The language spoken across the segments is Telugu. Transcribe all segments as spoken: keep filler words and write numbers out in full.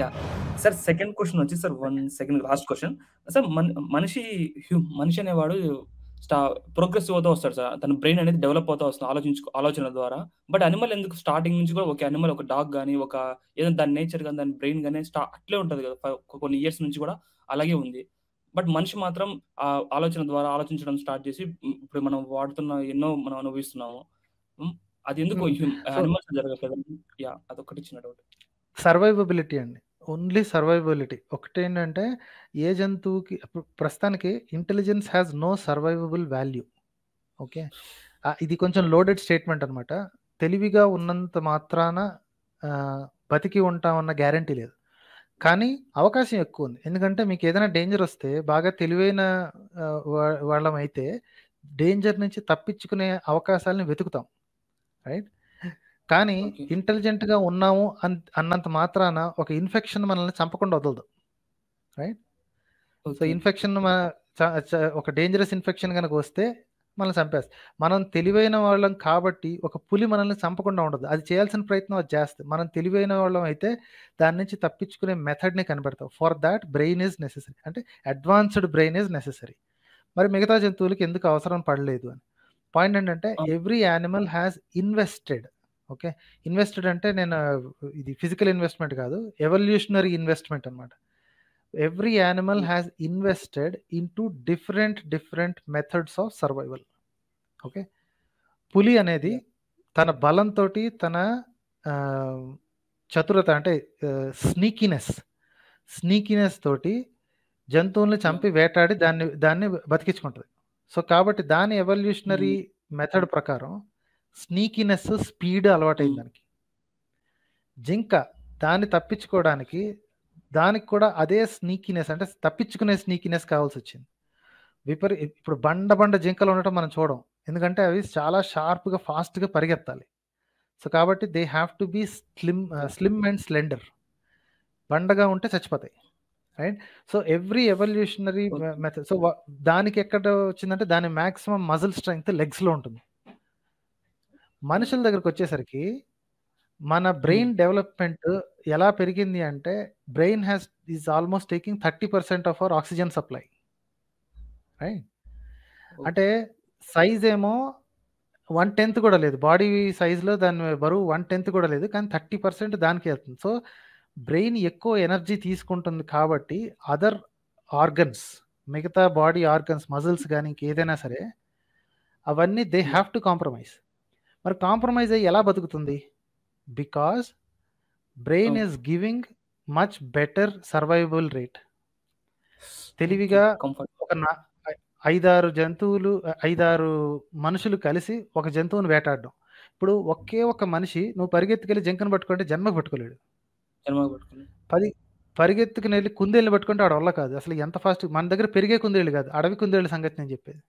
Yeah. Sir, second question వచ్చి sir one second last question sir, మనిషి హ్యూ- మనిషి అనేవాడు స్టా ప్రోగ్రెసివ్ అవుతూ వస్తాడు సార్, తన బ్రెయిన్ అనేది డెవలప్ అవుతూ వస్తుంది ఆలోచించు ఆలోచన ద్వారా. బట్ అనిమల్ ఎందుకు స్టార్టింగ్ నుంచి కూడా ఒక అనిమల్, ఒక డాగ్ కానీ, ఒక ఏదైనా దాని నేచర్ కానీ, దాని బ్రెయిన్ కానీ స్టా అట్లే ఉంటుంది కదా, ఫ- కొ- కొన్ని ఇయర్స్ నుంచి కూడా అలాగే ఉంది. బట్ మనిషి మాత్రం ఆ ఆలోచన ద్వారా ఆలోచించడం స్టార్ట్ చేసి ఉమ్, ఇప్పుడు మనం వాడుతున్న ఎన్నో మనం అనుభవిస్తున్నాము. ఉమ్, అది ఎందుకు సో అనిమల్స్ జరగట్లేదు? యా, అదొకటి చిన్న డౌట్. సర్వైవబిలిటీ అండి, ఓన్లీ సర్వైవబిలిటీ ఒకటేంటంటే ఏ జంతువుకి ప్ర- ప్రస్తుతానికి intelligence has no survivable value. Okay, ఆ, ఇది కొంచెం లోడెడ్ స్టేట్మెంట్ అనమాట. తెలివిగా ఉన్నంత మాత్రాన ఆ, బతికి ఉంటామన్న గ్యారంటీ లేదు, కానీ అవకాశం ఎక్కువ ఉంది. ఎందుకంటే మీకు ఏదైనా డేంజర్ వస్తే బాగా తెలివైన ఆ, వా- వాళ్ళమైతే డేంజర్ నుంచి తప్పించుకునే అవకాశాలను వెతుకుతాం, రైట్? కానీ ఓకే ఇంటెలిజెంట్గా ఉన్నాము అన్ అన్నంత మాత్రాన ఒక ఇన్ఫెక్షన్ మనల్ని చంపకుండా వదలదు, రైట్? సో ఓకే ఇన్ఫెక్షన్ మన చ- చ- ఒక డేంజరస్ ఇన్ఫెక్షన్ కనుక వస్తే మనల్ని చంపేస్తుంది. మనం తెలివైన వాళ్ళం కాబట్టి ఒక పులి మనల్ని చంపకుండా ఉండదు, అది చేయాల్సిన ప్రయత్నం అది చేస్తుంది. మనం తెలివైన వాళ్ళం అయితే దాని నుంచి తప్పించుకునే మెథడ్ని కనిపెడతాం. For that brain is necessary, అంటే అడ్వాన్స్డ్ బ్రెయిన్ ఈజ్ నెసెసరీ. మరి మిగతా జంతువులకి ఎందుకు అవసరం పడలేదు అని పాయింట్ ఏంటంటే every animal has invested. Okay, invested అంటే నేను ఇది ఫిజికల్ ఇన్వెస్ట్మెంట్ కాదు, ఎవల్యూషనరీ ఇన్వెస్ట్మెంట్ అనమాట. Every animal has invested into different different methods of survival. Okay, పులి అనేది యా తన బలంతో తన ఆ, చతురత అంటే స్నీకినెస్ స్నీకినెస్ తోటి జంతువుల్ని యా చంపి వేటాడి దాన్ని దాన్ని బతికించుకుంటుంది. సో కాబట్టి దాని ఎవల్యూషనరీ మెథడ్ ప్రకారం స్నీకినెస్, స్పీడ్ అలవాటైంది దానికి. జింక దాన్ని తప్పించుకోవడానికి దానికి కూడా అదే స్నీకినెస్, అంటే తప్పించుకునే స్నీకినెస్ కావాల్సి వచ్చింది. విపరీ ఇప్పుడు బండ బండ జింకలు ఉండటం మనం చూడం, ఎందుకంటే అవి చాలా షార్ప్గా ఫాస్ట్గా పరిగెత్తాలి. సో కాబట్టి they have to be slim slim and slender, బండగా ఉంటే చచ్చిపోతాయి, right? So every evolutionary okay method. So దానికి ఎక్కడ వచ్చిందంటే దాని మ్యాక్సిమం మజిల్ స్ట్రెంగ్త్ లెగ్స్లో ఉంటుంది. యా మనుషుల దగ్గరికి వచ్చేసరికి మన బ్రెయిన్ డెవలప్మెంట్ ఎలా పెరిగింది అంటే brain has is almost taking thirty percent of our oxygen supply, right? అంటే ఓకే సైజ్ ఏమో వన్ టెన్త్ కూడా లేదు, బాడీ సైజ్లో దాని బరువు వన్ టెన్త్ కూడా లేదు, కానీ థర్టీ పర్సెంట్ దానికి వెళ్తుంది. సో బ్రెయిన్ ఎక్కువ ఎనర్జీ తీసుకుంటుంది కాబట్టి అదర్ ఆర్గన్స్, మిగతా బాడీ ఆర్గన్స్, మజిల్స్ కానీ ఇంకేదైనా సరే అవన్నీ they yeah have to compromise. మరి కాంప్రమైజ్ అయ్యి ఎలా బతుకుతుంది? Because brain is giving much better survival rate. Okay తెలివిగా కంఫర్ట్. ఒక నా ఐ- ఐదారు జంతువులు ఐ- ఐదారు మనుషులు కలిసి ఒక జంతువుని వేటాడడం. ఇప్పుడు ఒకే ఒక మనిషి నువ్వు పరిగెత్తుకెళ్ళి జింకను పట్టుకుంటే జన్మకు పట్టుకోలేడు, జన్మ పట్టుకుని పది పరిగెత్తుకుని వెళ్ళి కుందేళ్ళు పట్టుకుంటే ఆడ వల్ల కాదు. అసలు ఎంత ఫాస్ట్ మన దగ్గర పెరిగే కుందేళ్ళు కాదు, అడవి కుందేళ్ళ సంగతి నేను చెప్పేది,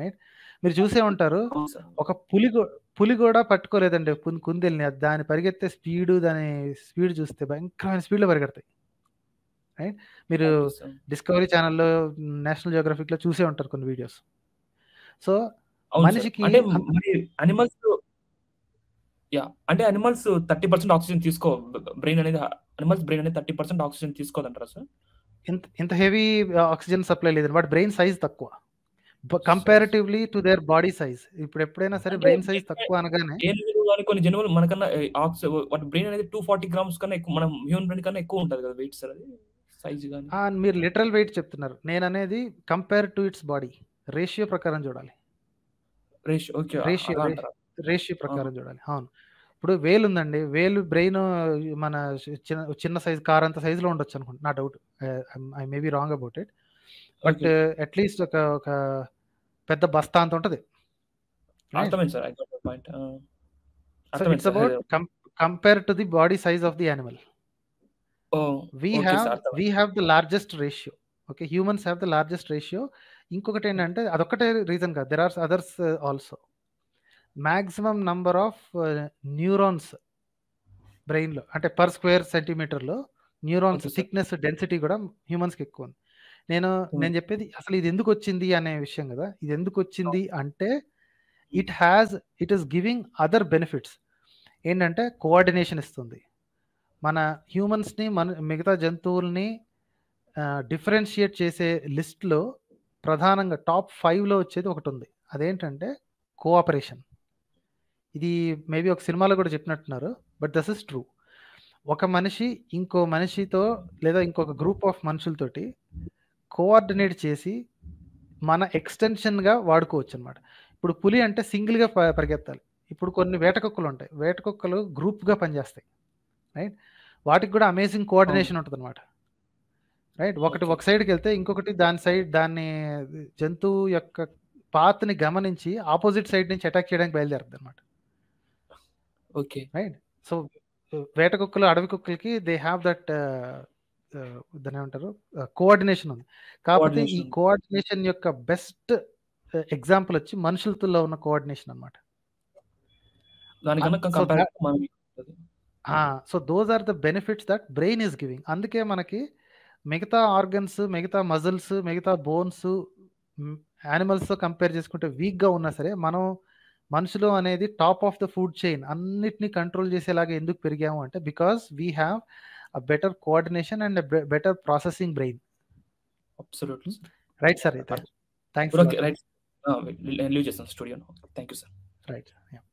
రైట్? మీరు చూసే ఉంటారు అవును సార్. ఒక పులి కూ- పులి కూడా పట్టుకోలేదండి పున్- కుందేళ్ళని. అది దాని పరిగెత్తే స్పీడు, దాని స్పీడ్ చూస్తే భయంకరమైన స్పీడ్లో పరిగెడతాయి, రైట్? మీరు అవును సార్. డిస్కవరీ ఛానల్లో, నేషనల్ జియోగ్రఫిక్లో చూసే ఉంటారు కొన్ని వీడియోస్. సో అవును సార్. మనిషికి అంటే అంత మరి అనిమల్స్, యా అంటే అనిమల్స్ థర్టీ పర్సెంట్ ఆక్సిజన్ తీసుకో, బ్రెయిన్ అనేది అనిమల్స్ బ్రెయిన్ అనేది థర్టీ పర్సెంట్ ఆక్సిజన్ తీసుకోదంటారా సార్? ఇంత ఇంత హెవీ ఆక్సిజన్ సప్లై లేదు, బట్ బ్రెయిన్ సైజ్ తక్కువ size comparatively to their body size. ఇప్పుడు ఎప్పుడైనా సరే అంటే బ్రెయిన్ సైజ్ తక్కువ అనగానే ఏనుగులు కానీ కొన్ని జనువులు మనకన్నా ఆక్సిజన్, వాటి బ్రెయిన్ అనేది టూ ఫార్టీ గ్రామ్స్ కన్నా ఎక్కువ, మనం హ్యూమన్ బ్రెయిన్ కన్నా ఎక్కువ ఉంటుంది కదా వెయిట్ సార్, అది సైజ్ కానీ. ఆ, మీరు లిటరల్ వెయిట్ చెప్తున్నారు, నేను అనేది compare to its body ratio ప్రకారం చూడాలి, రేషియో ఓకే రేషియో అలా రే అంటారా? రేషియో ఆహా. ప్రకారం చూడాలి. అవును, ఇప్పుడు వేలు ఉందండి, వేలు బ్రెయిన్ మన చిన్న చిన్న సైజ్ కార్ అంత సైజులో ఉండొచ్చు అనుకుంటా, నా doubt, I may be wrong about it, but okay at least ఒక ఒక పెద్ద బస్తా అంత ఉంటుంది, రైట్? అర్థమైంది sir. I got point. So అర్థమైంది it's sir. About compare to the body size of the animal. Oh we okay have sir, we అర్థమైంది. Have the largest ratio. Okay, humans have the largest ratio. ఇంకొకటి ఏంటంటే అదొక్కటే రీజన్ కాదు, there are others also. Maximum number of neurons బ్రెయిన్లో, అంటే పర్ స్క్వేర్ సెంటీమీటర్లో neurons okay sir. Thickness, density కూడా హ్యూమన్స్కి ఎక్కువ ఉంది. నేను నేను చెప్పేది అసలు ఇది ఎందుకు వచ్చింది అనే విషయం కదా. ఇది ఎందుకు వచ్చింది అంటే it has it is giving other benefits. ఏంటంటే కోఆర్డినేషన్ ఇస్తుంది, మన హ్యూమన్స్ని మన మిగతా జంతువుల్ని డిఫరెన్షియేట్ చేసే లిస్ట్లో ప్రధానంగా టాప్ ఫైవ్లో వచ్చేది ఒకటి ఉంది. అదేంటంటే కోఆపరేషన్. ఇది మేబీ ఒక సినిమాలో కూడా చెప్పినట్టున్నారు, బట్ దిస్ ఇస్ ట్రూ. ఒక మనిషి ఇంకో మనిషితో లేదా ఇంకొక గ్రూప్ ఆఫ్ మనుషులతోటి కోఆర్డినేట్ చేసి మన ఎక్స్టెన్షన్గా వాడుకోవచ్చు అనమాట. ఇప్పుడు పులి అంటే సింగిల్గా ప పరిగెత్తాలి. ఇప్పుడు కొన్ని వేటకుక్కలు ఉంటాయి, వేటకుక్కలు గ్రూప్గా పనిచేస్తాయి, రైట్? వాటికి కూడా అమేజింగ్ కోఆర్డినేషన్ ఉంటుంది అనమాట, రైట్? ఒకటి ఒక సైడ్కి వెళ్తే ఇంకొకటి దాని సైడ్ దాన్ని జంతువు యొక్క పాత్ని గమనించి ఆపోజిట్ సైడ్ నుంచి అటాక్ చేయడానికి బయలుదేరుతుంది అనమాట. Okay, right? సో వేట కుక్కలు అడవి కుక్కలకి దే హ్యావ్ దట్ దాని ఏమంటారు కోఆర్డినేషన్ ఉంది. కాబట్టి ఈ కోఆర్డినేషన్ యొక్క బెస్ట్ ఎగ్జాంపుల్ వచ్చి మనుషులతో ఉన్న కోఆర్డినేషన్ అనమాట. So those are the benefits that brain is giving. అందుకే మనకి మిగతా ఆర్గన్స్, మిగతా మజిల్స్, మిగతా బోన్స్ యానిమల్స్తో కంపేర్ చేసుకుంటే వీక్గా ఉన్నా సరే మనం మనుషులు అనేది top of the food chain అన్నిటినీ కంట్రోల్ చేసేలాగా ఎందుకు పెరిగాము అంటే because we have a better coordination and better processing brain. Absolutely right sir. Thanks. Right, leave చేస్తాను studio. Thank you sir. Right.